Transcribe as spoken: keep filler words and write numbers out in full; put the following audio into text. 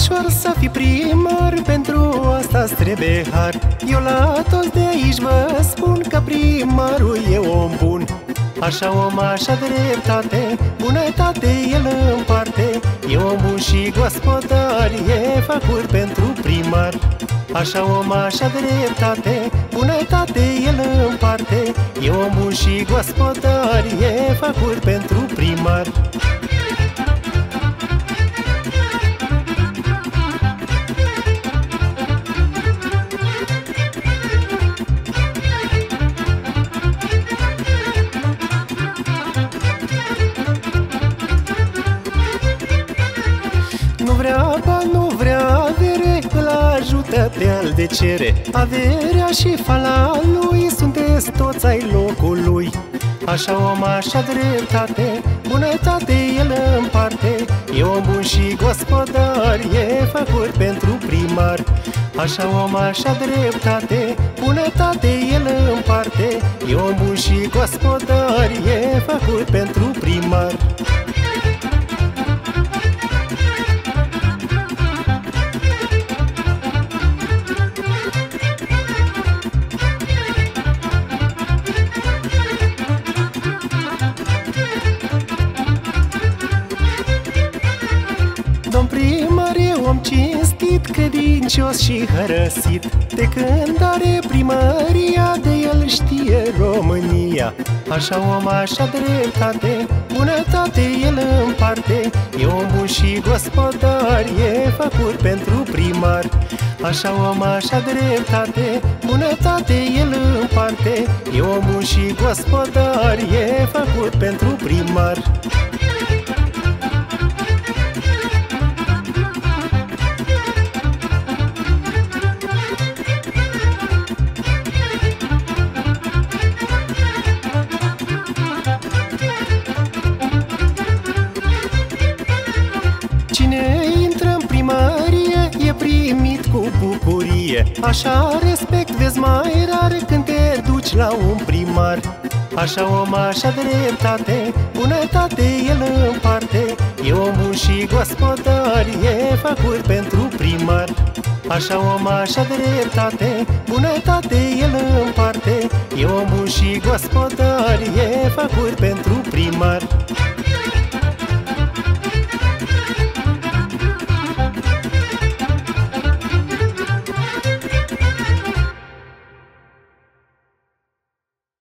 ușor să fii primar, pentru asta-ți trebuie har. Eu la toți de aici vă spun că primarul e om bun. Așa om, așa dreptate, bunătate el împarte. E om bun și gospodar, e facuri pentru primar. Așa om, așa dreptate, bunătate el împarte. E om bun și gospodar, e facuri pentru primar. Pe-al de cere. Averea și fala lui, sunteți toți ai locului. Așa om, așa dreptate, bunătate el împarte. E om bun și gospodar, e făcut pentru primar. Așa om, așa dreptate, bunătate el împarte. E om bun și gospodar, e făcut pentru primar. Cinstit, credincios și hărăsit, de când are primăria, de el știe România. Așa om, așa dreptate, bunătate el împarte. E om bun și gospodar, e făcut pentru primar. Așa om, așa dreptate, bunătate el împarte. E om bun și gospodar, e făcut pentru primar. Așa respect vezi mai rar când te duci la un primar. Așa om, așa dreptate, bunătate el împarte. E om bun și gospodar, e făcut pentru primar. Așa om, așa dreptate, bunătate el împarte. E om bun și gospodar, e făcut pentru primar.